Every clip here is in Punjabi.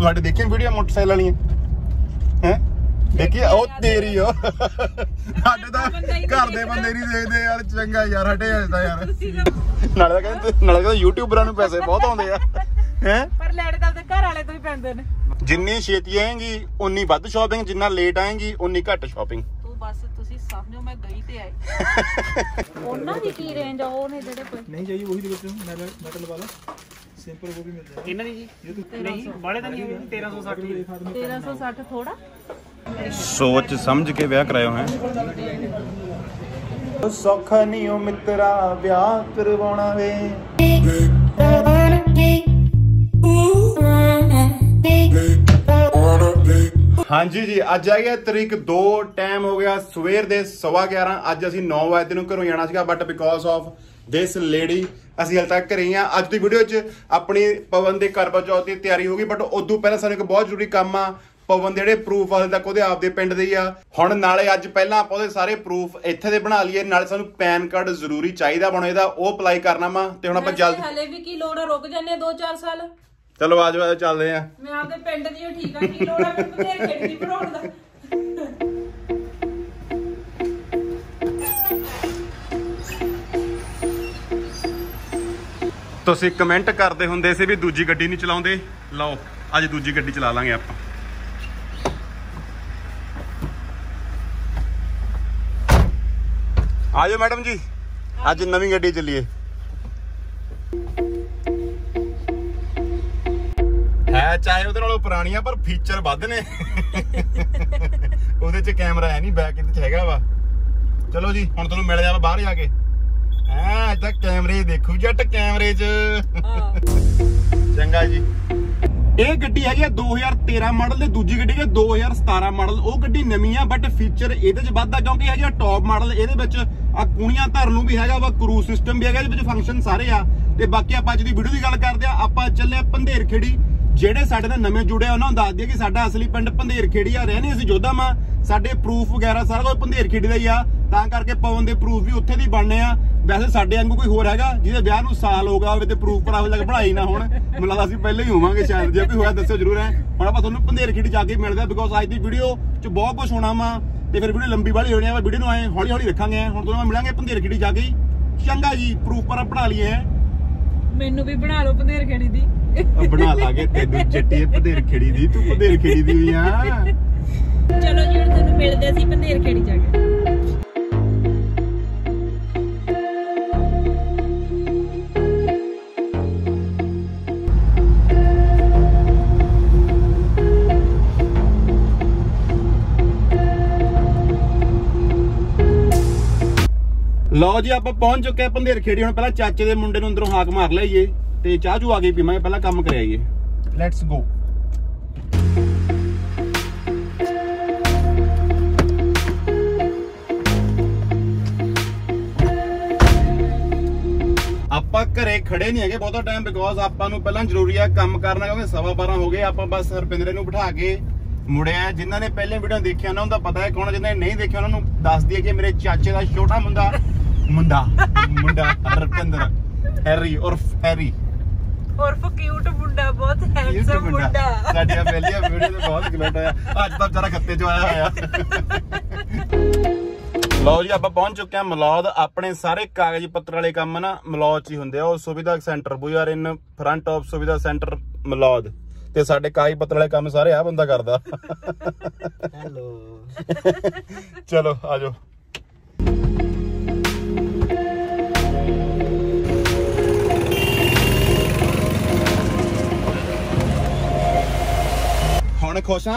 ਤੁਹਾਡੇ ਦੇਖੇ ਵੀਡੀਓ ਮੋਟਰਸਾਈਕਲ ਵਾਲੀਆਂ ਹੈ ਦੇਖੀ ਉਹ ਤੇਰੀ ਉਹ ਸਾਡੇ ਤਾਂ ਘਰ ਦੇ ਬੰਦੇ ਨਹੀਂ ਦੇਖਦੇ ਯਾਰ ਚੰਗਾ ਯਾਰ ਹਟੇ ਜਾਂਦਾ ਯਾਰ ਨਾਲੇ ਕਹਿੰਦੇ ਯੂਟਿਊਬਰਾਂ ਨੂੰ ਪੈਸੇ ਬਹੁਤ ਆਉਂਦੇ ਆ ਹੈ ਪਰ ਲੈਟ ਦਾ ਉਹਦੇ ਘਰ ਵਾਲੇ ਤੋਂ ਹੀ ਪੈਂਦੇ ਨੇ ਜਿੰਨੀ ਛੇਤੀ ਆਏਗੀ ਉਨੀ ਵੱਧ ਸ਼ਾਪਿੰਗ ਜਿੰਨਾ ਲੇਟ ਆਏਗੀ ਉਨੀ ਘੱਟ ਸ਼ਾਪਿੰਗ ਤੂੰ ਬਸ ਤੁਸੀਂ ਸਮਝੋ ਮੈਂ ਗਈ ਤੇ ਆਈ ਉਹਨਾਂ ਦੀ ਕੀ ਰੇਂਜ ਆ ਉਹ ਨੇ ਜਿਹੜੇ ਕੋਈ ਨਹੀਂ ਚਾਹੀਏ ਉਹੀ ਦੇ ਵਿੱਚ ਮੈਟਲ ਵਾਲਾ ਸਿੰਪਲ ਉਹ ਵੀ ਮਿਲ ਜਾਏਗਾ ਇਹਨਾਂ ਦੀ ਜੀ ਨਹੀਂ ਬਾਲੇ ਤਾਂ ਨਹੀਂ 1360 ਥੋੜਾ सोच समझ के ब्याह कराए हैं सौखा नहीं हो मित्रा ब्याह करवाना वे हाँ जी जी अज आ गया तरीक 2 टाइम हो गया सवेर दे 11:15 अज असी 9 बजे नूं घरों जाना सीगा but because of this lady ਅਸੀਂ ਹਲ ਤੱਕ ਘਰੇ ਆ। ਅੱਜ ਦੀ ਵੀਡੀਓ 'ਚ ਆਪਣੀ ਪਵਨ ਦੇ ਕਰਵਾ ਚੌਥ ਦੀ ਤਿਆਰੀ ਹੋ ਗਈ ਬਟ ਉਦੋਂ ਪਹਿਲਾਂ ਸਾਨੂੰ ਇੱਕ ਬਹੁਤ ਜ਼ਰੂਰੀ ਕੰਮ ਆ। ਪਵਨ ਦੇ ਜਿਹੜੇ ਪ੍ਰੂਫ ਹਲ ਤੱਕ ਉਹਦੇ ਆਪਦੇ ਪਿੰਡ ਦੇ ਹੀ ਆ। ਹੁਣ ਨਾਲੇ ਅੱਜ ਪਹਿਲਾਂ ਆਪਾਂ ਉਹਦੇ ਸਾਰੇ ਪ੍ਰੂਫ ਇੱਥੇ ਦੇ ਬਣਾ ਲਈਏ। ਨਾਲੇ ਸਾਨੂੰ ਪੈਨ ਕਾਰਡ ਜ਼ਰੂਰੀ ਚਾਹੀਦਾ ਬਣੋ ਇਹਦਾ, ਉਹ ਅਪਲਾਈ ਕਰਨਾ ਵਾ ਤੇ ਹੁਣ ਆਪਾਂ ਜਲਦੀ ਹਲੇ ਵੀ ਕੀ ਲੋੜ ਆ, ਰੁਕ ਜਾਂਦੇ 2-4 ਸਾਲ। ਚਲੋ ਆਜੋ ਚੱਲਦੇ ਆ। ਮੈਂ ਆਪਦੇ ਪਿੰਡ ਦੀ ਉਹ ਠੀਕ ਆ, ਕੀ ਲੋੜ ਆ ਮੈਨੂੰ ਤੇਰੇ ਖੇਤ ਦੀ ਬਣਾਉਣ ਦਾ। ਤੁਸੀਂ ਕਮੈਂਟ ਕਰਦੇ ਹੁੰਦੇ ਸੀ ਵੀ ਦੂਜੀ ਗੱਡੀ ਨਹੀਂ ਚਲਾਉਂਦੇ, ਲਓ ਅੱਜ ਦੂਜੀ ਗੱਡੀ ਚਲਾ ਲਾਂਗੇ ਆਪਾਂ। ਆ ਜਾਓ ਮੈਡਮ ਜੀ, ਅੱਜ ਨਵੀਂ ਗੱਡੀ ਚੱਲੀਏ। ਹੈ ਚਾਹੇ ਉਹਦੇ ਨਾਲੋਂ ਪੁਰਾਣੀਆਂ ਪਰ ਫੀਚਰ ਵੱਧ ਨੇ। ਉਹਦੇ 'ਚ ਕੈਮਰਾ ਹੈ ਨਹੀਂ, ਬੈਕ ਇਹਦੇ 'ਚ ਹੈਗਾ ਵਾ। ਚਲੋ ਜੀ ਹੁਣ ਤੁਹਾਨੂੰ ਮਿਲ ਜਾਵਾ ਬਾਹਰ ਜਾ ਕੇ। ਹਾਂ ਇੱਦਾਂ ਕੈਮਰੇ ਦੇਖੂ ਜੱਟ, ਕੈਮਰੇ 'ਚ ਚੰਗਾ ਜੀ। ਇਹ ਗੱਡੀ ਹੈਗੀ ਆ 2013 ਮਾਡਲ ਤੇ ਦੂਜੀ ਗੱਡੀ ਹੈ 2017 ਮਾਡਲ। ਉਹ ਗੱਡੀ ਨਵੀਂ ਆ ਬਟ ਫੀਚਰ ਇਹਦੇ 'ਚ ਵੱਧਦਾ ਕਿਉਂਕਿ ਹੈਗਾ ਟੌਪ ਮਾਡਲ। ਇਹਦੇ ਵਿੱਚ ਆ ਕੂਣੀਆਂ ਧਰਨ ਨੂੰ ਵੀ ਹੈਗਾ ਵਾ, ਕਰੂਜ਼ ਸਿਸਟਮ ਵੀ ਹੈਗਾ, ਇਹਦੇ ਵਿੱਚ ਫੰਕਸ਼ਨ ਸਾਰੇ ਆ। ਤੇ ਬਾਕੀ ਆਪਾਂ ਅੱਜ ਦੀ ਵੀਡੀਓ ਦੀ ਗੱਲ ਕਰਦੇ ਆ। ਆਪਾਂ ਚੱਲੇ ਪੰਧੇਰ ਖੇੜੀ। ਜਿਹੜੇ ਸਾਡੇ ਨਾਲ ਨਵੇਂ ਜੁੜੇ ਉਹਨਾਂ ਨੂੰ ਦੱਸ ਦਈਏ ਕਿ ਸਾਡਾ ਅਸਲੀ ਪਿੰਡ ਪੰਧੇਰ ਖੇੜੀ ਆ, ਰਹਿੰਦੇ ਅਸੀਂ ਜੋਧਾ ਮਾਂ। ਸਾਡੇ ਪ੍ਰੂਫ ਵਗੈਰਾ ਸਾਰਾ ਕੁਝ ਪੰਧੇਰ ਖੇੜੀ ਦਾ ਹੀ ਆ, ਤਾਂ ਕਰਕੇ ਪਵਨ ਦੇ ਪ੍ਰੂਫ ਵੀ ਉੱਥੇ ਦੀ ਬਣਨੇ ਆ। ਵੈਸੇ ਸਾਡੇ ਵਾਂਗੂ ਕੋਈ ਹੋਰ ਹੈਗਾ ਜਿਹਦੇ ਵਿਆਹ ਨੂੰ ਸਾਲ ਹੋ ਗਿਆ ਹੋਵੇ ਤੇ ਪ੍ਰੂਫ ਪਰ ਅਜੇ ਤੱਕ ਬਣਾਈ ਨਾ ਹੋਣ, ਮੈਨੂੰ ਲੱਗਦਾ ਅਸੀਂ ਪਹਿਲਾਂ ਹੀ ਹੋਵਾਂਗੇ ਸ਼ਾਇਦ। ਜੇ ਕੋਈ ਹੋਇਆ ਦੱਸਿਓ ਜ਼ਰੂਰ। ਹੈ ਹੁਣ ਆਪਾਂ ਤੁਹਾਨੂੰ ਪੰਧੇਰ ਖੇੜੀ ਜਾ ਕੇ ਮਿਲਦੇ ਆ ਬਿਕੋਜ਼ ਅੱਜ ਦੀ ਵੀਡੀਓ 'ਚ ਬਹੁਤ ਕੁਝ ਹੋਣਾ ਵਾ ਤੇ ਫਿਰ ਵੀਡੀਓ ਲੰਬੀ ਵਾਲੀ ਹੋਣੀ ਆ। ਵੀਡੀਓ ਨੂੰ ਐ ਹੌਲੀ ਹੌਲੀ ਰੱਖਾਂਗੇ। ਹੁਣ ਤੁਹਾਨੂੰ ਮਿਲਾਂਗੇ ਪੰਧੇਰ ਖੇੜੀ ਜਾ ਕੇ। ਚੰਗਾ ਜੀ ਪ੍ਰੂਫ ਪਰ ਬਣਾ ਲਈਏ। ਮੈਨੂੰ ਵੀ ਬਣਾ ਲਓ ਪੰਧੇਰ ਖੇੜੀ ਦੀ। ਬਣਾ ਲਾਂਗੇ ਤੈਨੂੰ ਜੱਟੀ ਪੰਧੇਰ ਖੇੜੀ ਦੀ, ਤੂੰ ਪੰਧੇਰ ਖੇੜੀ ਦੀ ਵੀ ਆ। ਚਲੋ ਜੀ ਹੁਣ ਤੁਹਾਨੂੰ ਮਿਲਦੇ ਅਸੀਂ ਪੰਧੇਰ ਖੇੜੀ ਜਾ ਕੇ। ਲਓ ਜੀ ਆਪਾਂ ਪਹੁੰਚ ਚੁੱਕੇ ਪੰਧੇਰ ਖੇੜੀ। ਹੁਣ ਪਹਿਲਾਂ ਚਾਚੇ ਦੇ ਮੁੰਡੇ ਨੂੰ ਅੰਦਰੋਂ ਹਾਕ ਮਾਰ ਲਈਏ ਤੇ ਚਾਹ ਚੂ ਆ ਕੇ ਪੀਵਾਂਗੇ। ਪਹਿਲਾਂ ਕੰਮ ਕਰਾਈਏ, ਲੈਟਸ ਗੋ। ਆਪਾਂ ਘਰੇ ਖੜੇ ਨਹੀਂ ਹੈਗੇ ਬਹੁਤਾ ਟਾਈਮ ਬਿਕੋਜ਼ ਆਪਾਂ ਨੂੰ ਪਹਿਲਾਂ ਜ਼ਰੂਰੀ ਆ ਕੰਮ ਕਰਨਾ ਕਿਉਂਕਿ 12:15 ਹੋ ਗਏ। ਆਪਾਂ ਬਸ ਹਰਪਿੰਦਰੇ ਨੂੰ ਬਿਠਾ ਕੇ ਮੁੜਿਆ। ਜਿਨ੍ਹਾਂ ਨੇ ਪਹਿਲੇ ਵੀਡੀਓ ਦੇਖਿਆ ਉਹਨਾਂ ਦਾ ਪਤਾ ਹੈ ਕੌਣ, ਜਿਹਨਾਂ ਨੇ ਨਹੀਂ ਦੇਖਿਆ ਉਹਨਾਂ ਨੂੰ ਦੱਸ ਦਈਏ ਕਿ ਮੇਰੇ ਚਾਚੇ ਦਾ ਛੋਟਾ ਮੁੰਡਾ ਹਰਪਿੰਦਰ ਹੈਰੀ ਉਰਫ ਹੈਰੀ ਉਰਫ ਕਿਊਟ ਮੁੰਡਾ, ਬਹੁਤ ਹੈਂਡਸਮ ਮੁੰਡਾ। ਸਾਡੀਆਂ ਪਹਿਲੀਆਂ ਵੀਡੀਓ ਤੇ ਬਹੁਤ ਕਮੈਂਟ ਆਇਆ, ਅੱਜ ਤਾਂ ਵਿਚਾਰਾ ਖੱਤੇ 'ਚ ਆਇਆ ਹੋਇਆ। ਲਓ ਜੀ ਆਪਾਂ ਪਹੁੰਚ ਚੁੱਕੇ ਹਾਂ ਮਲੌਦ। ਆਪਣੇ ਸਾਰੇ ਕਾਗਜ਼ ਪੱਤਰ ਵਾਲੇ ਕੰਮ ਨਾ ਮਲੌਦ 'ਚ ਹੀ ਹੁੰਦੇ ਆ। ਉਹ ਸੁਵਿਧਾ ਸੈਂਟਰ ਬੁਆਰਨ ਫਰੰਟ ਆਫ ਸੁਵਿਧਾ ਸੈਂਟਰ ਮਲੌਦ ਤੇ ਸਾਡੇ ਕਾਗਜ਼ ਪੱਤਰ ਵਾਲੇ ਕੰਮ ਸਾਰੇ ਆ ਬੰਦਾ ਕਰਦਾ। ਹੈਲੋ ਚਲੋ ਆਜੋ। ਹੁਣ ਖੁਸ਼ ਆ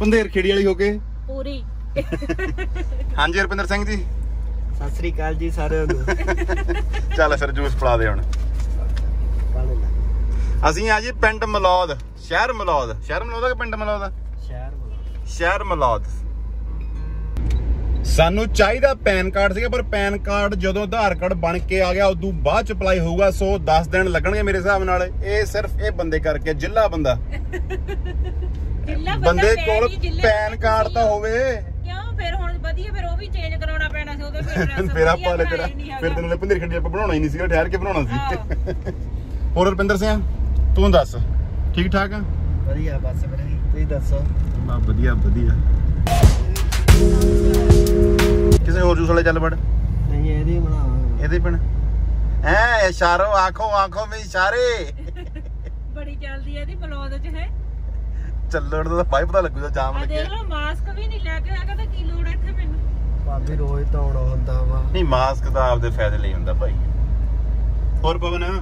ਪੰਧੇਰ ਖੇੜੀ ਵਾਲੀ ਹੋ ਕੇ ਪੂਰੀ। ਹਾਂਜੀ ਹਰਪਿੰਦਰ ਸਿੰਘ ਜੀ ਸਤਿ ਸ੍ਰੀ ਅਕਾਲ ਜੀ ਸਾਰਿਆਂ ਨੂੰ। ਚੱਲ ਫਿਰ ਜੂਸ ਪਿਲਾ ਦੇ ਹੁਣ। ਅਸੀਂ ਆ ਜੀ ਪਿੰਡ ਮਲੌਦ, ਸ਼ਹਿਰ ਮਲੌਦ ਕਿ ਪਿੰਡ ਮਲੌਦ? ਸ਼ਹਿਰ ਮਲੌਦ। ਸਾਨੂੰ ਚਾਹੀਦਾ ਪੈਨ ਕਾਰਡ ਸੀਗਾ ਪਰ ਪੈਨ ਕਾਰਡ ਜਦੋਂ ਆਧਾਰ ਕਾਰਡ ਬਣ ਕੇ ਆ ਗਿਆ ਉਦੋਂ ਬਾਅਦ ਚ ਅਪਲਾਈ ਹੋਊਗਾ। ਸੋ 10 ਦਿਨ ਲੱਗਣਗੇ ਮੇਰੇ ਹਿਸਾਬ ਨਾਲ। ਇਹ ਸਿਰਫ ਇਹ ਬੰਦੇ ਕਰਕੇ ਜ਼ਿਲ੍ਹਾ ਬੰਦਾ ਬੰਦੇ ਕੋਲ ਪੈਨ ਕਾਰਡ ਤਾਂ ਹੋਵੇ ਕਿਉਂ ਫਿਰ ਹੁਣ ਵਧੀਆ। ਫਿਰ ਉਹ ਵੀ ਚੇਂਜ ਕਰਾਉਣਾ ਪੈਣਾ ਸੀ ਉਹਦੇ ਫਿਰ ਆਪਾਂ ਲੈ ਫਿਰ ਤੈਨੂੰ ਪੰਧੇਰ ਖੇੜੀ ਆਪਾਂ ਬਣਾਉਣਾ ਹੀ ਨਹੀਂ ਸੀਗਾ, ਠਹਿਰ ਕੇ ਬਣਾਉਣਾ ਸੀ। ਹੋਰ ਰੁਪਿੰਦਰ ਸਿੰਘ ਤੂੰ ਦੱਸ ਠੀਕ ਠਾਕ ਆ? ਵਧੀਆ ਬਸ ਵੀਰੇ ਤੁਸੀਂ ਦੱਸੋ? ਬਾ ਵਧੀਆ ਵਧੀਆ। ਕਿਸੇ ਹੋਰ ਜੂਸ ਵਾਲੇ ਚੱਲ ਵੜ। ਨਹੀਂ ਇਹਦੇ ਬਣਾਵਾਂ ਇਹਦੇ ਪਣ ਐ ਇਸ਼ਾਰੋ ਆਖੋ ਆਖੋ ਮੇ ਇਸ਼ਾਰੇ ਬੜੀ ਚੱਲਦੀ ਇਹਦੀ ਬਲੌਗ ਚ ਹੈ। ਚੱਲਣ ਦਾ ਭਾਈ ਪਤਾ ਲੱਗੂਗਾ ਜਾਮ ਲੱਗਿਆ। ਦੇਖ ਲਓ ਮਾਸਕ ਵੀ ਨਹੀਂ ਲੈ ਕੇ ਆ ਕਹਿੰਦਾ ਕੀ ਲੋੜ ਇੱਥੇ ਮੈਨੂੰ। ਭਾਬੀ ਰੋਜ਼ ਤਾਂ ਆਉਣਾ ਹੁੰਦਾ ਵਾ। ਨਹੀਂ ਮਾਸਕ ਤਾਂ ਆਪਦੇ ਫਾਇਦੇ ਲਈ ਹੁੰਦਾ ਭਾਈ। ਹੋਰ ਪਵਨ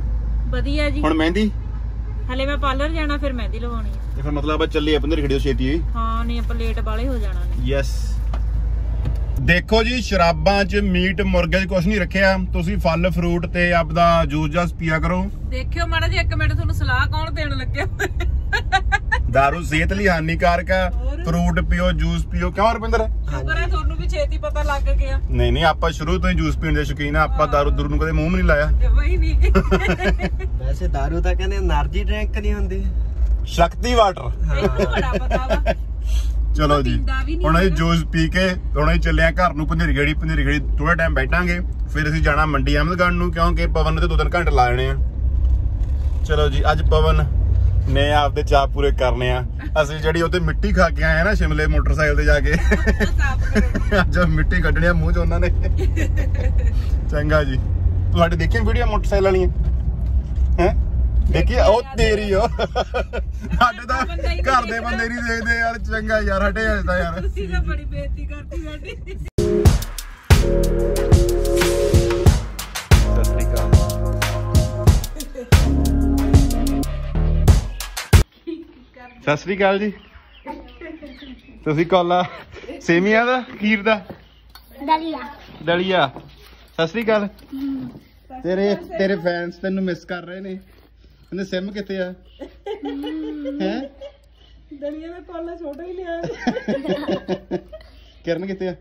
ਵਧੀਆ ਜੀ। ਹੁਣ ਮਹਿੰਦੀ ਹਲੇ ਮੈਂ ਪਾਰਲਰ ਜਾਣਾ ਫਿਰ ਮਹਿੰਦੀ ਲਵਾਉਣੀ ਹੈ। ਇਹ ਫਿਰ ਮਤਲਬ ਆ ਚੱਲੀ ਆਪਾਂ ਨੇ ਖੜਿਓ ਛੇਤੀ ਹੋਈ। ਹਾਂ ਨਹੀਂ ਆਪਾਂ ਲੇਟ ਵਾਲੇ ਹੋ ਜਾਣਾ ਨੇ। ਯੈਸ ਦੇਖੋ ਜੀ ਸ਼ਰਾਬਾਂ ਚ ਮੀਟ ਮੁਰਗੇ ਚ ਕੁਛ ਨਹੀਂ ਰੱਖਿਆ। ਤੁਸੀਂ ਫਲ ਫਰੂਟ ਤੇ ਆਪਦਾ ਜੂਸ ਜਸ ਪੀਆ ਕਰੋ। ਦੇਖਿਓ ਮਾੜਾ ਜੀ ਇੱਕ ਮਿੰਟ ਤੁਹਾਨੂੰ ਸਲਾਹ ਕੌਣ ਦੇਣ ਲੱਗਿਆ। ਦਾਰੂ ਸਿਹਤ ਲਈ ਹਾਨੀਕਾਰਕ ਆ। ਫਰੂਟ ਪੀਓ ਜੂਸ ਪੀਓ। ਕਿਉਂ ਰੁਪਿੰਦਰ? ਸ਼ੁਕਰ ਹੈ ਤੁਹਾਨੂੰ ਵੀ ਛੇਤੀ ਪਤਾ ਲੱਗ ਗਿਆ। ਨਹੀਂ ਨਹੀਂ ਆਪਾਂ ਸ਼ੁਰੂ ਤੋਂ ਹੀ ਜੂਸ ਪੀਣ ਦੇ ਸ਼ੌਕੀਨ ਆ। ਆਪਾਂ ਦਾਰੂ ਦੂਰ ਨੂੰ ਕਦੇ ਮੂੰਹ ਨਹੀਂ ਲਾਇਆ। ਵੈਸੇ ਦਾਰੂ ਤਾਂ ਕਹਿੰਦੇ એનર્ਜੀ ਡਰਿੰਕ ਨਹੀਂ ਹੁੰਦੀ। ਸ਼ਕਤੀ ਵਾਟਰ ਬੜਾ ਪਤਾ ਵਾ। ਚਲੋ ਜੀ ਹੁਣ ਅਸੀਂ ਜੂਸ ਪੀ ਕੇ ਹੁਣ ਅਸੀਂ ਚੱਲਿਆ ਘਰ ਨੂੰ। ਪੰਜੇਰੀ ਗੇੜੀ ਥੋੜਾ ਟਾਈਮ ਬੈਠਾਂਗੇ ਫਿਰ ਅਸੀਂ ਜਾਣਾ ਮੰਡੀ ਅਹਿਮਦਗੜ੍ਹ ਨੂੰ ਕਿਉਂਕਿ ਪਵਨ ਤੇ 2-3 ਘੰਟੇ ਲਾ ਜਾਣੇ ਆ। ਚਲੋ ਜੀ ਅੱਜ ਪਵਨ ਨੇ ਆਪਦੇ ਚਾਹ ਪੂਰੇ ਕਰਨੇ ਆ। ਅਸੀਂ ਜਿਹੜੀ ਉਹਦੇ ਮਿੱਟੀ ਖਾ ਕੇ ਆਏ ਨਾ ਸ਼ਿਮਲੇ ਮੋਟਰਸਾਈਕਲ ਤੇ ਜਾ ਕੇ ਅੱਜ ਮਿੱਟੀ ਕੱਢਣੀ ਆ ਮੂੰਹ ਚ ਉਹਨਾਂ ਨੇ। ਚੰਗਾ ਜੀ ਤੁਹਾਡੇ ਦੇਖੀਆਂ ਵੀਡੀਓ ਮੋਟਰਸਾਈਕਲ ਵਾਲੀਆਂ ਹੈ ਦੇਖੀ ਉਹ ਤੇਰੀ ਉਹ ਸਾਡੇ ਤਾਂ ਘਰ ਦੇ ਬੰਦੇ ਨਹੀਂ ਦੇਖਦੇ ਯਾਰ। ਚੰਗਾ ਯਾਰ ਹਟੇ ਜਾਂਦਾ ਯਾਰ। ਤੁਸੀਂ ਤਾਂ ਬੜੀ ਬੇਇੱਜ਼ਤੀ ਕਰਤੀ ਸਾਡੀ। ਸਤਿ ਸ਼੍ਰੀ ਅਕਾਲ। ਸਤਿ ਸ਼੍ਰੀ ਅਕਾਲ ਜੀ। ਤੁਸੀਂ ਕੋਲਾ ਸੇਮੀਆਂ ਦਾ ਖੀਰ ਦਾ ਦਲੀਆ। ਸਤਿ ਸ਼੍ਰੀ ਅਕਾਲ। ਤੇਰੇ ਫੈਨਸ ਤੈਨੂੰ ਮਿਸ ਕਰ ਰਹੇ ਨੇ। ਇਹਨੇ ਸਿਮ ਕਿੱਥੇ ਆ ਹੈ? ਦਲੀਆ ਦਾ ਕੋਲਾ ਛੋਟਾ ਹੀ ਲਿਆ। ਕਿਰਨ ਕਿੱਥੇ ਆ?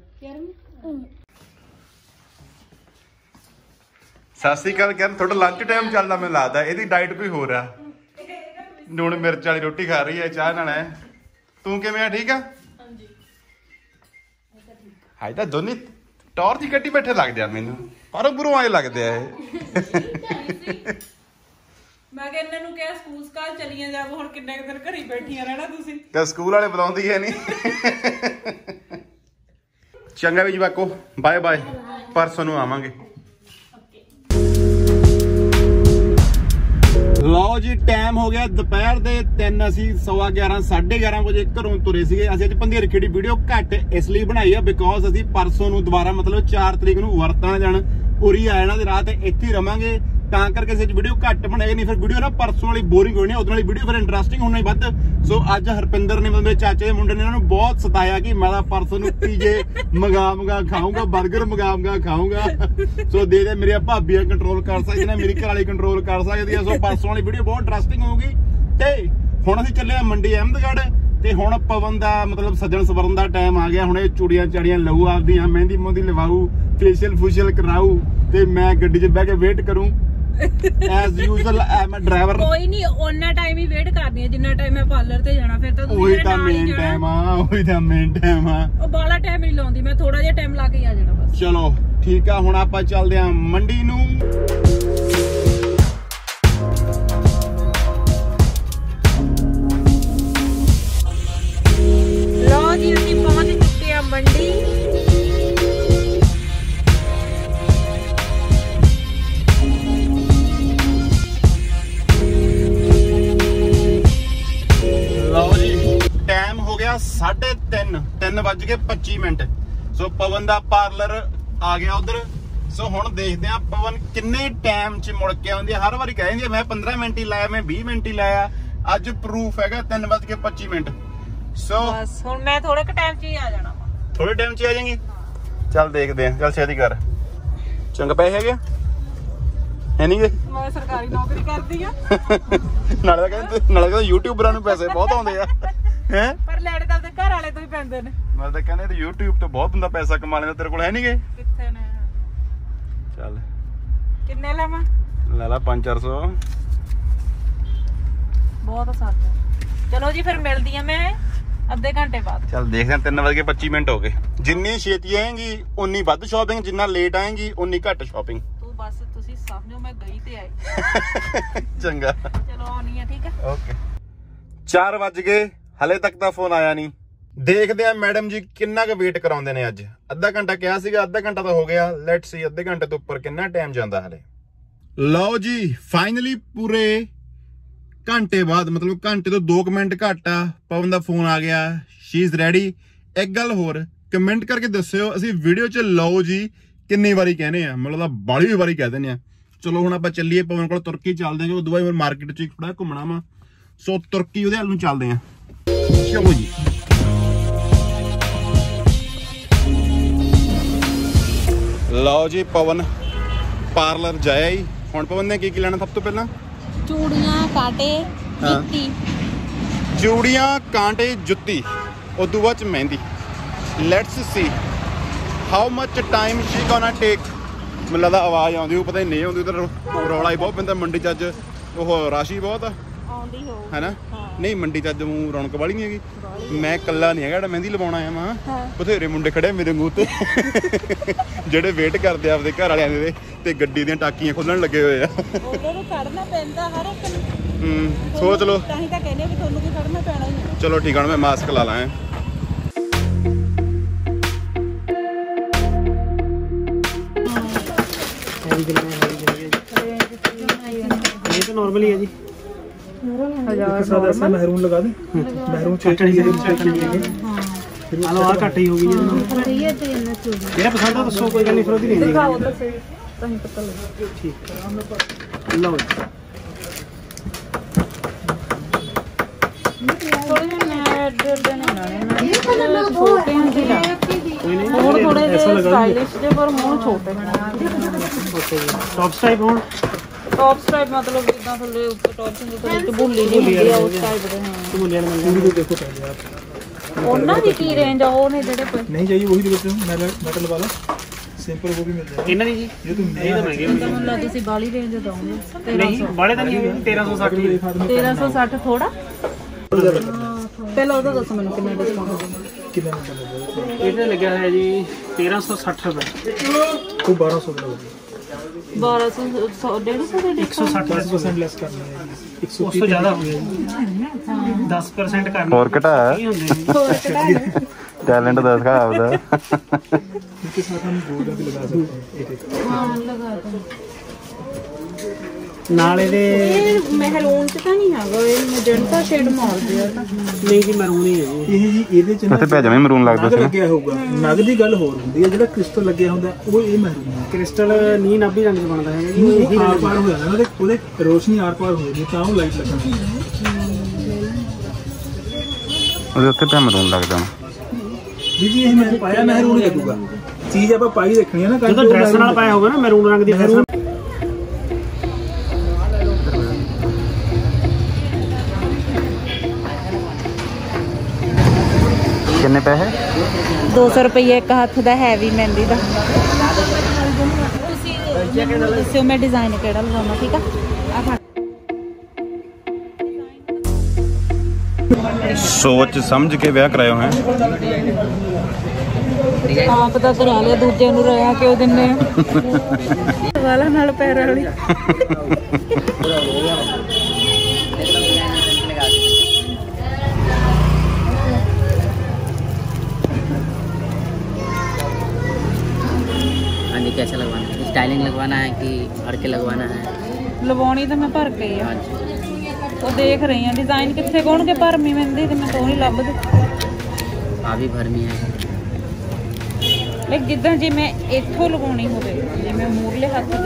ਸਤਿ ਸ਼੍ਰੀ ਅਕਾਲ ਕਿਰਨ। ਤੁਹਾਡਾ ਲੰਚ ਟਾਈਮ ਚੱਲਦਾ ਮੈਨੂੰ ਲੱਗਦਾ। ਇਹਦੀ ਡਾਈਟ ਕੋਈ ਹੋਰ ਆ। ਨੂਣ ਮਿਰਚ ਵਾਲੀ ਰੋਟੀ ਖਾ ਰਹੀ ਹੈ ਚਾਹ ਨਾਲ। ਹੈ ਤੂੰ ਕਿਵੇਂ ਆ? ਠੀਕ ਆ ਹਾਂਜੀ। ਹਾਏ ਤਾਂ ਦੋਨੇ ਟੌਰ ਦੀ ਗੱਡੀ ਬੈਠੇ ਲੱਗਦੇ ਆ ਮੈਨੂੰ। ਪਰ ਬੁਰੋਂ ਆਏ ਲੱਗਦੇ ਆ ਇਹ। ਮੈਂ ਕਿਹਾ ਇਹਨਾਂ ਨੂੰ ਕਿਹਾ ਸਕੂਲ ਕਾਲ ਚਲੀਆਂ ਜਾ। ਹੁਣ ਕਿੰਨੇ ਦਿਨ ਘਰੀ ਬੈਠੀਆਂ ਰਹਿਣਾ ਤੁਸੀਂ ਤਾਂ ਸਕੂਲ ਵਾਲੇ ਬੁਲਾਉਂਦੀ ਹੈ ਨਹੀਂ। ਚੰਗਾ ਵੀ ਜਵਾਕੋ ਬਾਏ ਬਾਏ। ਪਰਸੋਂ ਨੂੰ ਆਵਾਂਗੇ। ਲਓ ਜੀ ਟਾਈਮ ਹੋ ਗਿਆ ਦੁਪਹਿਰ ਦੇ 3। ਅਸੀਂ 11:15 11:30 ਵਜੇ ਘਰੋਂ ਤੁਰੇ ਸੀਗੇ। ਅਸੀਂ ਅੱਜ ਪੰਧੇਰ ਖੇੜੀ ਵੀਡੀਓ ਘੱਟ ਇਸ ਲਈ ਬਣਾਈ ਆ ਬਿਕੋਜ਼ ਅਸੀਂ ਪਰਸੋਂ ਨੂੰ ਦੁਬਾਰਾ ਮਤਲਬ 4 ਤਰੀਕ ਨੂੰ ਵਰਤਾਂ ਜਾਣ ਉਰੀ ਆ ਜਾਣਾ ਤੇ ਰਾਤ ਇੱਥੇ ਹੀ ਰਵਾਂਗੇ। ਤਾਂ ਕਰਕੇ ਅਸੀਂ ਵੀਡੀਓ ਘੱਟ ਬਣਾਈ। ਨਹੀਂ ਫਿਰ ਵੀਡੀਓ ਨਾ ਪਰਸੋਂ ਵਾਲੀ ਬੋਰਿੰਗ ਹੋਣੀ ਉਹਦੇ ਵਾਲੀ ਵੀਡੀਓ ਫਿਰ ਇੰਟਰਸਟਿੰਗ ਹੋਣੀ ਵੱਧ। ਸੋ ਅੱਜ ਹਰਪਿੰਦਰ ਨੇ ਮੇਰੇ ਚਾਚੇ ਦੇ ਮੁੰਡੇ ਨੇ ਇਹਨਾਂ ਨੂੰ ਬਹੁਤ ਸਤਾਇਆ ਕਿ ਮੈਂ ਤਾਂ ਪਰਸੋਂ ਨੂੰ ਪੀਜੇ ਮੰਗਾ ਖਾਊਂਗਾ ਬਰਗਰ ਮੰਗਾ ਖਾਊਂਗਾ। ਸੋ ਦੇ ਮੇਰੀਆਂ ਭਾਬੀਆਂ ਕੰਟਰੋਲ ਕਰ ਸਕਦੀਆਂ ਨੇ ਮੇਰੀ ਘਰ ਵਾਲੀ ਕੰਟਰੋਲ ਕਰ ਸਕਦੀ ਆ। ਸੋ ਪਰਸੋਂ ਵਾਲੀ ਵੀਡੀਓ ਬਹੁਤ ਇੰਟਰਸਟਿੰਗ ਹੋਊਗੀ। ਤੇ ਹੁਣ ਅਸੀਂ ਚੱਲੇ ਆ ਮੰਡੀ ਅਹਿਮਦਗੜ੍ਹ ਤੇ ਹੁਣ ਪਵਨ ਦਾ ਮਤਲਬ ਸੱਜਣ ਸਵਰਨ ਦਾ ਟਾਈਮ ਆ ਗਿਆ। ਹੁਣ ਇਹ ਚੂੜੀਆਂ ਚਾੜੀਆਂ ਲਊ ਆਪਦੀਆਂ ਮਹਿੰਦੀ ਮੁੰਦੀ ਲਵਾਊ ਫੇਸ਼ੀਅਲ ਫੂਸ਼ੀਅਲ ਕਰਾਊ ਤੇ ਮੈਂ ਗੱਡੀ 'ਚ ਬਹਿ ਕੇ ਵੇਟ ਕਰੂੰ। ਐਸ ਯੂਜ਼ੁਅਲ ਮੈਂ ਡਰਾਈਵਰ ਕੋਈ ਨਹੀਂ ਉਹਨਾਂ ਟਾਈਮ ਹੀ ਵੇਟ ਕਰਦੀ ਆ ਜਿੰਨਾ ਟਾਈਮ ਮੈਂ ਪਾਰਲਰ ਤੇ ਜਾਣਾ। ਫਿਰ ਤਾਂ ਉਹੀ ਤਾਂ ਮੇਨ ਟਾਈਮ ਆ ਉਹ ਬਾਲਾ ਟਾਈਮ ਨਹੀਂ ਲਾਉਂਦੀ ਮੈਂ ਥੋੜਾ ਜਿਹਾ ਟਾਈਮ ਲਾ ਕੇ ਆ ਜਾਣਾ ਬਸ। ਚਲੋ ਠੀਕ ਆ ਹੁਣ ਆਪਾਂ ਚੱਲਦੇ ਆ ਮੰਡੀ ਨੂੰ। ਲਓ ਜੀ ਅਸੀਂ ਪਹੁੰਚ ਚੁੱਕੇ ਆ ਮੰਡੀ। ਸਾਢੇ 3:25 ਸੋ ਪਵਨ ਦਾ ਪਾਰਲਰ ਆ ਗਿਆ ਉਧਰ। ਸੋ ਹੁਣ ਦੇਖਦੇ ਆ ਪਵਨ ਕਿੰਨੇ ਟਾਈਮ ਚ ਮੁੜ ਕੇ ਆਉਂਦੀ। ਹਰ ਵਾਰੀ ਕਹਿੰਦੀ ਮੈਂ 15 ਮਿੰਟ ਹੀ ਲਾਇਆ ਮੈਂ 20 ਮਿੰਟ ਹੀ ਲਾਇਆ। ਅੱਜ ਪ੍ਰੂਫ ਹੈਗਾ 3:25। ਸੋ ਹੁਣ ਮੈਂ ਥੋੜੇ ਕ ਟਾਈਮ ਚ ਹੀ ਆ ਜਾਣਾ। ਥੋੜੇ ਟਾਈਮ ਚ ਆ ਜਾਏਗੀ। ਚੱਲ ਦੇਖਦੇ ਆ। ਚੱਲ ਛੇਤੀ ਕਰ। ਚੰਗਾ ਪੈਸੇ ਹੈਗੇ ਹੈ ਨਹੀਂ ਗੇ? ਮੈਂ ਸਰਕਾਰੀ ਨੌਕਰੀ ਕਰਦੀ ਆ ਨਾਲੇ ਕਹਿੰਦੇ ਯੂਟਿਊਬਰਾਂ ਨੂੰ ਪੈਸੇ ਬਹੁਤ ਆਉਂਦੇ ਆ ਹੈ। ਪਰ ਲੈਣੇ ਤਾਂ ਘਰ ਵਾਲੇ ਤੋਂ ਹੀ ਪੈਂਦੇ ਨੇ। ਮੈਂ ਤਾਂ ਕਹਿੰਦੇ YouTube ਤੋਂ ਬਹੁਤ ਬੰਦਾ ਪੈਸਾ ਕਮਾ ਲੈਂਦਾ। ਤੇਰੇ ਕੋਲ ਹੈ ਨਹੀਂ ਗਏ? ਕਿੱਥੇ ਨੇ? ਚੱਲ ਕਿੰਨੇ ਲਾਵਾਂ? ਲੈ ਲਾ 5-400 ਬਹੁਤ ਸਾਥ। ਚਲੋ ਜੀ ਫਿਰ ਮਿਲਦੀ ਆ ਮੈਂ ਅੱਧੇ ਘੰਟੇ ਬਾਅਦ। ਚੱਲ ਦੇਖਦੇ ਆ 3:25 ਹੋ ਗਏ। ਜਿੰਨੀ ਛੇਤੀ ਆਏਗੀ ਉਨੀ ਵੱਧ ਸ਼ਾਪਿੰਗ ਜਿੰਨਾ ਲੇਟ ਆਏਗੀ ਉਨੀ ਘੱਟ ਸ਼ਾਪਿੰਗ। ਤੂੰ ਬਸ ਤੁਸੀਂ ਸਮਝੋ ਮੈਂ ਗਈ ਤੇ ਆਈ। ਚੰਗਾ ਚਲੋ ਆਉਣੀ ਆ ਠੀਕ ਆ ਓਕੇ। 4 ਵੱਜ ਗਏ ਹਲੇ ਤੱਕ ਤਾਂ ਫੋਨ ਆਇਆ ਨਹੀਂ। ਦੇਖਦੇ ਆ ਮੈਡਮ ਜੀ ਕਿੰਨਾ ਕੁ ਵੇਟ ਕਰਾਉਂਦੇ ਨੇ ਅੱਜ। ਅੱਧਾ ਘੰਟਾ ਕਿਹਾ ਸੀਗਾ, ਅੱਧਾ ਘੰਟਾ ਤਾਂ ਹੋ ਗਿਆ। ਲੈਟਸ ਸੀ ਅੱਧੇ ਘੰਟੇ ਤੋਂ ਉੱਪਰ ਕਿੰਨਾ ਟਾਈਮ ਜਾਂਦਾ ਹਲੇ। ਲਓ ਜੀ ਫਾਈਨਲੀ ਪੂਰੇ ਘੰਟੇ ਬਾਅਦ, ਮਤਲਬ ਘੰਟੇ ਤੋਂ 2 ਮਿੰਟ ਘੱਟ ਆ, ਪਵਨ ਦਾ ਫੋਨ ਆ ਗਿਆ। She is ready. ਇੱਕ ਗੱਲ ਹੋਰ ਕਮੈਂਟ ਕਰਕੇ ਦੱਸਿਓ ਅਸੀਂ ਵੀਡੀਓ 'ਚ ਲਓ ਜੀ ਕਿੰਨੀ ਵਾਰੀ ਕਹਿੰਦੇ ਆ, ਮਤਲਬ ਤਾਂ ਬਾਹਲੀ ਵਾਰੀ ਕਹਿ ਦਿੰਦੇ ਆ। ਚਲੋ ਹੁਣ ਆਪਾਂ ਚੱਲੀਏ, ਪਵਨ ਕੋਲ ਤੁਰਕੀ ਚੱਲਦੇ ਆ। ਉਹ ਦੁਬਾਰਾ ਫਿਰ ਮਾਰਕੀਟ 'ਚ ਥੋੜਾ ਘੁੰਮਣਾ ਵਾ, ਸੋ ਤੁਰਕੀ ਉਹਦੇ ਹੱਲ ਨੂੰ ਚੱਲਦੇ ਆ। ਚਲੋ ਜੀ ਲਓ ਜੀ ਪਵਨ ਪਾਰਲਰ ਜਾਇਆ ਹੀ। ਹੁਣ ਪਵਨ ਨੇ ਕੀ ਕੀ ਲੈਣਾ? ਸਭ ਤੋਂ ਪਹਿਲਾਂ ਚੂੜੀਆਂ, ਕਾਂਟੇ, ਜੁੱਤੀ। ਚੂੜੀਆਂ, ਕਾਂਟੇ, ਜੁੱਤੀ, ਉਦੋਂ ਬਾਅਦ ਮਹਿੰਦੀ। Let's see how much time she gonna take. ਮੈਨੂੰ ਲੱਗਦਾ ਆਵਾਜ਼ ਆਉਂਦੀ ਹੋਊ, ਪਤਾ ਹੀ ਨਹੀਂ ਆਉਂਦੀ। ਉਧਰ ਰੌਲਾ ਹੀ ਬਹੁਤ ਪੈਂਦਾ ਮੰਡੀ 'ਚ ਅੱਜ, ਉਹ ਰਾਸ਼ੀ ਬਹੁਤ ਆ ਆਉਂਦੀ ਹੋਊ ਹੈਨਾ। ਨਹੀਂ ਮੰਡੀ 'ਚ ਅੱਜ ਮੂੰਹ ਰੌਣਕ ਵਾਲੀ ਨਹੀਂ ਹੈਗੀ। ਮੈਂ ਇਕੱਲਾ ਨਹੀਂ ਹੈਗਾ ਜਿਹੜਾ ਮਹਿੰਦੀ ਲਵਾਉਣਾ ਆ। ਮੈਂ ਬਥੇਰੇ ਮੁੰਡੇ ਖੜੇ ਮੇਰੇ ਮੂੰਹ ਤੇ ਜਿਹੜੇ ਵੇਟ ਕਰਦੇ ਆਪਦੇ ਘਰ ਵਾਲਿਆਂ ਦੇ, ਤੇ ਗੱਡੀ ਦੀਆਂ ਟਾਕੀਆਂ ਖੋਲਣ ਲੱਗੇ ਹੋਏ ਆ। ਉਹਨਾਂ ਨੂੰ ਕੱਢਣਾ ਪੈਂਦਾ ਹਰ ਇੱਕ ਨੂੰ। ਸੋਚ ਲਓ ਤਾਂ ਹੀ ਤਾਂ ਕਹਿੰਦੇ ਵੀ ਤੁਹਾਨੂੰ ਵੀ ਕੱਢਣਾ ਪੈਣਾ ਹੀ ਹੈ। ਚਲੋ ਠੀਕ ਆ, ਮੈਂ ਮਾਸਕ ਲਾ ਲਾਂ। ਇਹ ਤਾਂ ਨਾਰਮਲ ਹੀ ਹੈ ਜੀ। ਮਹਿਰੂਨ ਲਗਾ ਦੇ, ਮਹਿਰੂਨ ਚਟਣੀ ਚਟਣੀ ਆਲੋ ਆ ਘੱਟ ਹੀ ਹੋ ਗਈ ਜੀ। ਜਿਹੜਾ ਪਸੰਦ ਆ ਦੱਸੋ, ਕੋਈ ਗੱਲ ਨਹੀਂ। ਫਿਰ ਉਹਦੀ ਨਹੀਂ ਦਿਖਾਓ ਤਾਂ ਸਹੀ, ਤਾਂ ਹੀ ਪਤਾ ਲੱਗੇ। ਠੀਕ ਹੈ ਲਓ ਜੀ। ਥੋੜੇ ਜਿਹਾ ਡਰ ਦੇ ਨਾਲ ਇਹ ਕਲਰ ਨਾ ਛੋਟੇ ਹੁੰਦੇ ਨਾ, ਹੋਰ ਥੋੜੇ ਜਿਹਾ ਸਟਾਈਲਿਸ਼ ਜੇ, ਪਰ ਮੂੰਹ ਛੋਟੇ ਛੋਟੇ ਟੌਪ ਸਟਾਈਪ ਹੋਣ। ਟੌਪ ਸਟ੍ਰਾਈਪ ਮਤਲਬ ਜਿੱਦਾਂ ਥੱਲੇ ਉੱਪਰ ਟੌਪ ਸਿੰਦੇ ਤੋਂ ਇੱਕ ਬੁੱਲੀ ਜੀ ਹੁੰਦੀ ਆ, ਉਸ ਟਾਈਪ ਦੇ। ਹਾਂ ਬੁੱਲੀਆਂ ਮੰਗਦੀ ਨੂੰ ਦੇਖੋ ਪਹਿਲੇ ਆਪ ਉਹਨਾਂ ਦੀ ਕੀ ਰੇਂਜ ਆ। ਉਹ ਨੇ ਜਿਹੜੇ ਨਹੀਂ ਚਾਹੀਏ ਉਹੀ ਦੇ ਵਿੱਚ ਮੈਟਲ ਵਾਲਾ ਸਿੰਪਲ ਉਹ ਵੀ ਮਿਲ ਜਾਏ ਇਹਨਾਂ ਦੀ ਜੀ। ਇਹ ਤਾਂ ਮਹਿੰਗੇ ਹੁੰਦਾ, ਤੁਸੀਂ ਬਾਲੀ ਰੇਂਜ ਦਾਉਂਗੇ। ਨਹੀਂ ਬਾਲੇ ਤਾਂ ਨਹੀਂ, 1360 1360 ਥੋੜਾ। ਪਹਿਲਾਂ ਉਹਦਾ ਦੱਸੋ ਮੈਨੂੰ ਕਿੰਨਾ ਡਿਸਕਾਊਂਟ ਕਿੰਨਾ ਮਿਲਦਾ? ਇਹ ਤਾਂ ਲੱਗਿਆ ਹੋਇਆ ਜੀ 1360 ਰੁਪਏ। ਉਹ 1200 ਦਾ ਹੋ ਗਿਆ। 160% ਲੈਸ ਕਰਨਾ ਹੈ। 100 ਜ਼ਿਆਦਾ ਹੋ ਗਿਆ, 10% ਕਰਨਾ। ਹੋਰ ਘਟਾ ਟੈਲੈਂਟ ਦਾ ਦਿਖਾ ਆਪਦਾ। ਕਿਸ ਨਾਲ ਤੁਹਾਨੂੰ ਗੋਲ ਦਾ ਵੀ ਲਗਾ ਸਕਦੇ ਹਾਂ, ਲਗਾ ਦੋ ਨਾਲ ਇਹਦੇ। ਮਹਿਰੂਨ ਚ ਤਾਂ ਨਹੀਂ ਹੈਗਾ, ਇਹ ਮਜੰਟਾ ਸ਼ੇਡ ਮਾਰਦੇ ਆ। ਨਹੀਂ ਜੀ ਮਹਿਰੂਨ ਹੀ ਹੈ ਜੀ ਇਹ ਜੀ। ਇਹਦੇ ਚ ਨਾ ਭੇਜਵੇਂ ਮਹਿਰੂਨ ਲੱਗਦਾ ਸੀ, ਲੱਗਿਆ ਹੋਊਗਾ ਨਗ ਦੀ ਗੱਲ ਹੋਰ ਹੁੰਦੀ ਹੈ। ਜਿਹੜਾ ਕ੍ਰਿਸਟਲ ਲੱਗਿਆ ਹੁੰਦਾ ਉਹ ਇਹ ਮਹਿਰੂਨ ਕ੍ਰਿਸਟਲ ਨਹੀਂ ਨਾਭੀ ਰੰਗ ਬਣਦਾ ਹੈਗਾ ਜੀ। ਇਹ ਆਰ ਪਾਰ ਹੋ ਜਾਂਦਾ ਉਹਦੇ, ਉਹਦੇ ਰੋਸ਼ਨੀ ਆਰ ਪਾਰ ਹੋ ਜਾਂਦੀ ਤਾਂ ਉਹ ਲਾਈਟ ਲੱਗਦੀ ਹੈ। ਉਹਦੇ ਉੱਤੇ ਤਾਂ ਮਹਿਰੂਨ ਲੱਗਦਾ ਜੀ। ਇਹ ਮੈਂ ਪਾਇਆ ਮਹਿਰੂਨ ਲੱਗੂਗਾ। ਚੀਜ਼ ਆਪਾਂ ਪਾਈ ਦੇਖਣੀ ਹੈ ਨਾ, ਜਦੋਂ ਡਰੈਸ ਨਾਲ ਪਾਇਆ ਹੋਵੇ ਨਾ ਮਹਿਰੂਨ ਰੰਗ ਦੀ ਡਰੈਸ। ਕਿੰਨੇ ਪੈਸੇ? 200 ਰੁਪਏ ਇੱਕ ਹੱਥ ਦਾ ਹੈਵੀ ਮਹਿੰਦੀ ਦਾ। ਦੱਸਿਓ ਮੈਂ ਡਿਜ਼ਾਈਨ ਕਿਹੜਾ ਲਗਾਉਣਾ। ਠੀਕ ਆ ਸੋਚ ਸਮਝ ਕੇ ਵਿਆਹ ਕਰਾਇਓ ਹੈ। ਆਪ ਦਾ ਕਰਾ ਲਿਆ, ਦੂਜੇ ਨੂੰ ਰਹਾ ਕਿਉਂ ਦਿੰਦੇ ਆ ਵਾਲਾ ਨਾਲ ਪੈਰਾਂ ਵਾਲੀ। कैसा लगवाना है? स्टाइलिंग लगवाना है कि भर के लगवाना है? लगवानी तो मैं भर के ही हाँ वो देख रही हैं डिज़ाइन कितने कौन के भर में मिलती तो मैं तो ही लभ भी भरमी है। लेकिन जिदा जे मैं इतों लगवानी हो मैं मूरले हाथ से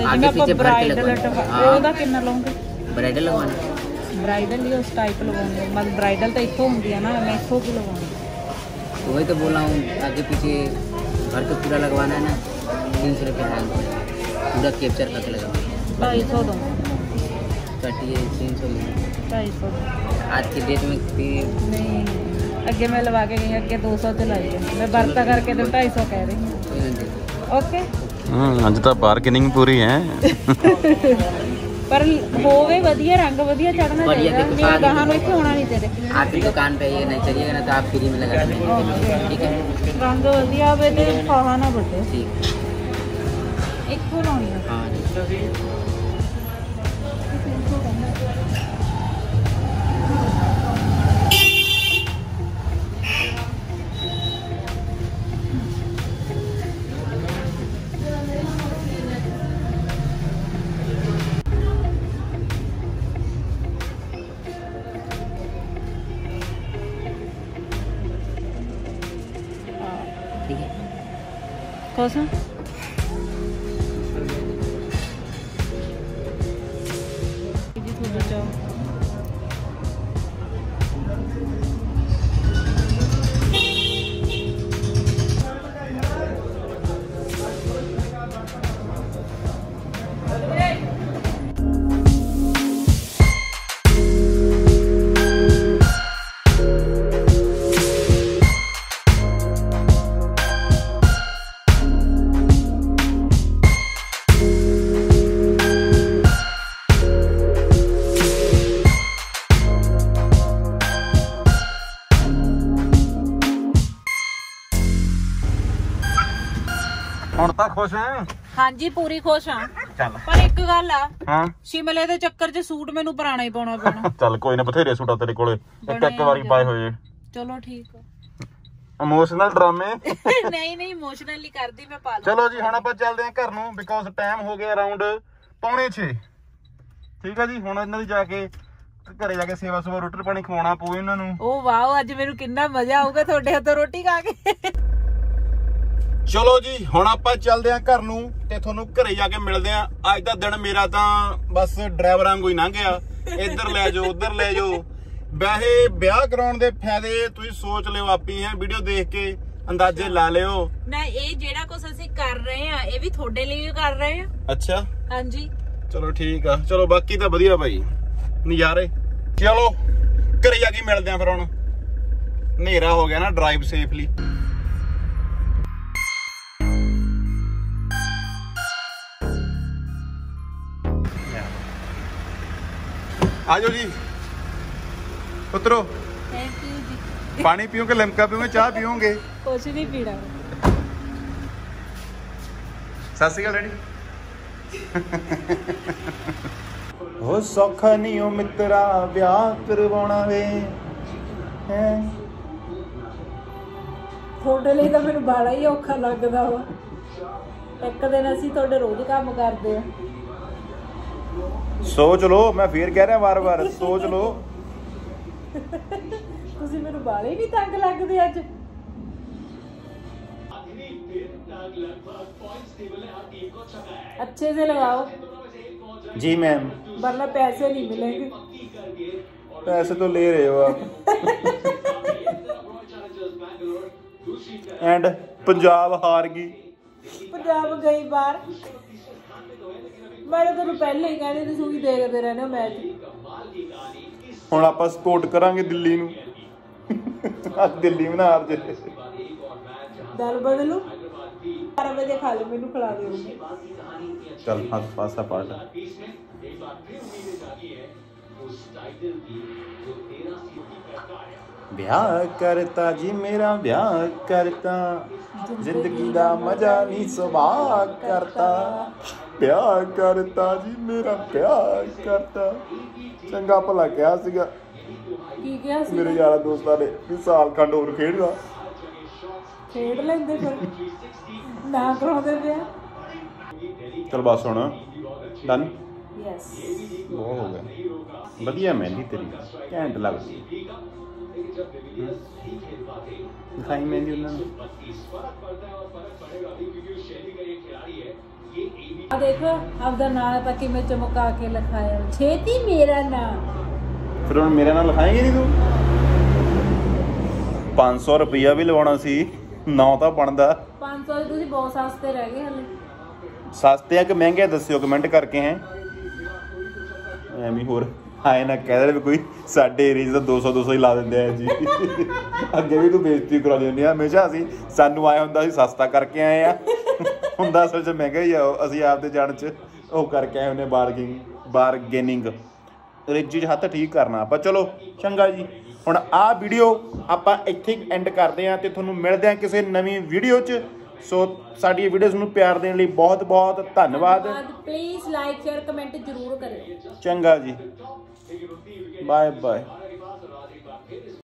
ब्राइडल लटवा कि लाऊंगी ब्राइडल लगवाना। ब्राइडल ही उस टाइप लगवानी, मतलब ब्राइडल तो इतों होंगी है ना, मैं इतों की लगवानी। वही तो बोला हूँ आगे पीछे भर के पूरा लगवाना है ना। 300 रुपये हैंग पूरा कैप्चर करके लगाओ। 250 दो कटिए 300 250 आज की डेट में नहीं। अगे मैं लगा के गई, अगे 200 से लाइए मैं बरता करके तो 250 कह रही हूँ। ओके आज तो बारगेनिंग पूरी है पर होवे वधिया रंग वधिया चढ़ना चाहिए। मेरा गहां में होना नहीं चाहिए। आपकी दुकान पे ये नहीं चलिएगा ना तो आप फ्री में लगा देंगे। ठीक है रंग वधिया आवे तो खाना पड़े। ठीक एक फूल होनी है। हां जी कौन सा? खुश हैं? हाँ जी पूरी खुश हाँ। पर एक गल आ शिमले दे चक्कर च सूट मेनू पुराना ही पाना पैना। चल कोई ना बथेरे सूट तेरे कोले एक बारी पाए होए। चलो ठीक इमोशनल ड्रामे नहीं नहीं इमोशनली कर दी मैं पा लूं। चलो जी हुण आपां चलदे हां घर नूं बिकॉज़ टाइम हो गया अराउंड 5:45। ठीक है जी हुण इन्हां दी जाके घरे जाके सेवा सुवा रोटी पानी खवाना पऊ इन्हां नूं। ओ वाह अज मेनू कितना मजा आऊगा तुहाडे हाथों रोटी खा के। चलो जी हुण आपां चलदे आं घर नूं ते तुहानूं घरे जाके मिलदे आं। अज दा दिन मेरा तां बस ड्राइवर वांगू ही लंघ गया, इधर ले जाओ उधर ले जाओ। वैसे ब्याह कराउण दे फायदे तुसीं सोच लिओ आपी है, वीडियो देख के अंदाजे ला लिओ। ना ये जेड़ा कुछ असीं कर रहे हां ये भी तुहाडे लई कर रहे हां। अच्छा हां जी चलो ठीक आ। चलो बाकी तां वधिया भाई नज़ारे। चलो घरे जाके मिलदे आं फिर। हुण हनेरा हो गया ना, ड्राइव सेफली। आ जाओ जी उतरो। थैंक यू जी। पानी पीओगे लिमका पीओगे चाह पीओगे? कुछ नहीं पीड़ा। सत श्री अकाल डैडी। ओ सौखा नहीं ओ मित्रा ब्याह करवाना वे है थोड़े लिए तो मैं बड़ा ही औखा लगता वा। एक दिन असी थोड़े रोज काम करते हैं। सोच लो मैं फिर कह रहा बार बार सोच लो। तुसी मेरे बाले ही नहीं तंग लगदे अज। अच्छे से लगाओ जी मैम वरना पैसे नहीं मिलेंगे। पैसे तो ले रहे हो आप। एंड पंजाब हार गई। पंजाब गई बार। मैं तो पहले ही कहते तुम ही देखते रहने हो मैच। हम आप सपोर्ट करा दिल्ली दिल्ली में ना हार जाए। दाल बदलो 12 बजे खा लो मेनू खिला दो। चल हस पासा पार्ट ब्याह करता जी मेरा ब्याह करता जिंदगी दा मजा नहीं सुभा करता प्यार करता जी मेरा प्यार करता। चंगा भला क्या सीगा की क्या सी मेरे यारा दोस्तां ने कि साल खंड होर खेडदा खेड लेंदे फिर ना कराउंदे पिया। चल बस हुण डन। यस बहुत हो गया। वधिया मेहंदी तेरी घैंट लगदी। दिखाई मेहंदी उन्होंने देखो आपका नाम तक मैं चमका के लिखाया छेती मेरा नाम। फिर हम मेरा नाम लिखाएंगे नहीं तू। 500 रुपया भी लवाना सी ना तो बनता। 500 ਤੁਸੀਂ ਬਹੁਤ ਸਸਤੇ ਰਹਿ ਗਏ ਹਲੇ। ਸਸਤੇ ਆ ਕਿ ਮਹਿੰਗੇ ਦੱਸਿਓ ਕਮੈਂਟ ਕਰਕੇ ਹੈ। ਐਵੇਂ ਹੋਰ ਆਏ ਨਾ ਕਹਿ ਦੇ ਕੋਈ ਸਾਡੇ ਏਰੀਆ ਦਾ 200 ਹੀ ਲਾ ਦਿੰਦੇ ਆ ਜੀ। ਅੱਗੇ ਵੀ ਤੂੰ ਬੇਇੱਜ਼ਤੀ ਕਰਾ ਲੈਂਦੀ ਆ ਹਮੇਸ਼ਾ। ਅਸੀਂ ਸਾਨੂੰ ਆਇਆ ਹੁੰਦਾ ਸੀ ਸਸਤਾ ਕਰਕੇ ਆਏ ਆ ਹੁੰਦਾ ਅਸਲ 'ਚ ਮਹਿੰਗਾ ਹੀ ਆ। ਅਸੀਂ ਆਪਦੇ ਜਾਣ 'ਚ ਉਹ ਕਰਕੇ ਆਏ ਉਹਨੇ ਬਾਰਗੇਨਿੰਗ ਅੰਗਰੇਜ਼ੀ 'ਚ ਹੱਥ ਠੀਕ ਕਰਨਾ ਆਪਾਂ। ਚਲੋ ਚੰਗਾ ਜੀ ਹੁਣ ਆਹ ਵੀਡੀਓ ਆਪਾਂ ਇੱਥੇ ਐਂਡ ਕਰਦੇ ਹਾਂ ਤੇ ਤੁਹਾਨੂੰ ਮਿਲਦੇ ਹਾਂ ਕਿਸੇ ਨਵੀਂ ਵੀਡੀਓ 'ਚ। ਸੋ ਸਾਡੀ ਵੀਡੀਓਜ਼ ਨੂੰ ਪਿਆਰ ਦੇਣ ਲਈ ਬਹੁਤ ਬਹੁਤ ਧੰਨਵਾਦ। ਪਲੀਜ਼ ਲਾਈਕ ਸ਼ੇਅਰ ਕਮੈਂਟ ਜ਼ਰੂਰ ਕਰਿਓ। ਚੰਗਾ ਜੀ ਬਾਏ ਬਾਏ।